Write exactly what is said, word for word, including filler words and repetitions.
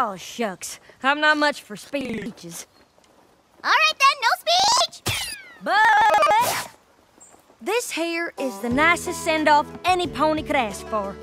Oh, shucks. I'm not much for speeches. All right, then, no speech! But this here is the nicest send-off any pony could ask for.